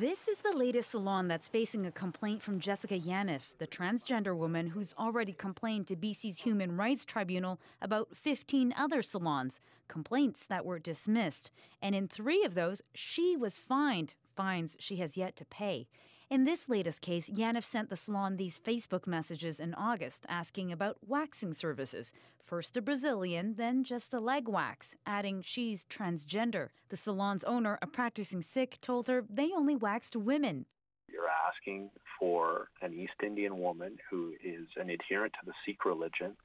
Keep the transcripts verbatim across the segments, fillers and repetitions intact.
This is the latest salon that's facing a complaint from Jessica Yaniv, the transgender woman who's already complained to B C's Human Rights Tribunal about fifteen other salons, complaints that were dismissed. And in three of those, she was fined, fines she has yet to pay. In this latest case, Yaniv sent the salon these Facebook messages in August asking about waxing services, first a Brazilian, then just a leg wax, adding she's transgender. The salon's owner, a practicing Sikh, told her they only waxed women. You're asking for an East Indian woman who is an adherent to the Sikh religion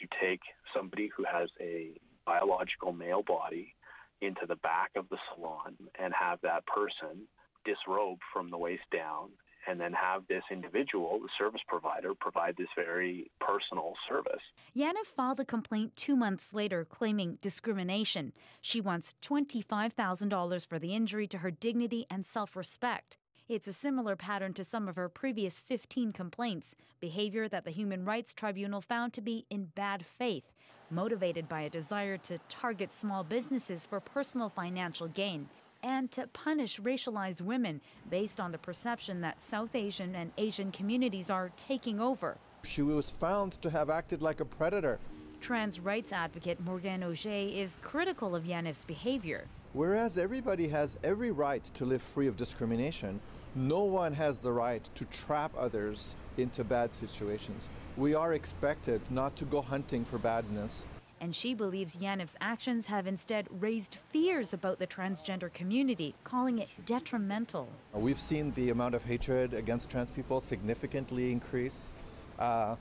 to take somebody who has a biological male body into the back of the salon and have that person disrobe from the waist down and then have this individual, the service provider, provide this very personal service. Yaniv filed a complaint two months later claiming discrimination. She wants twenty-five thousand dollars for the injury to her dignity and self-respect. It's a similar pattern to some of her previous fifteen complaints, behavior that the Human Rights Tribunal found to be in bad faith, motivated by a desire to target small businesses for personal financial gain and to punish racialized women based on the perception that South Asian and Asian communities are taking over. She was found to have acted like a predator. Trans rights advocate Morgane Oger is critical of Yaniv's behavior. Whereas everybody has every right to live free of discrimination, no one has the right to trap others into bad situations. We are expected not to go hunting for badness. And she believes Yaniv's actions have instead raised fears about the transgender community, calling it detrimental. We've seen the amount of hatred against trans people significantly increase. Uh,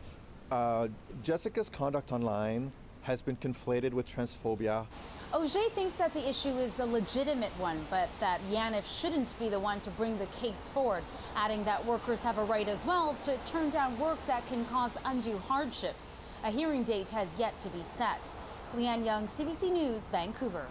uh, Jessica's conduct online has been conflated with transphobia. Oger thinks that the issue is a legitimate one, but that Yaniv shouldn't be the one to bring the case forward, adding that workers have a right as well to turn down work that can cause undue hardship. A hearing date has yet to be set. Leanne Young, C B C News, Vancouver.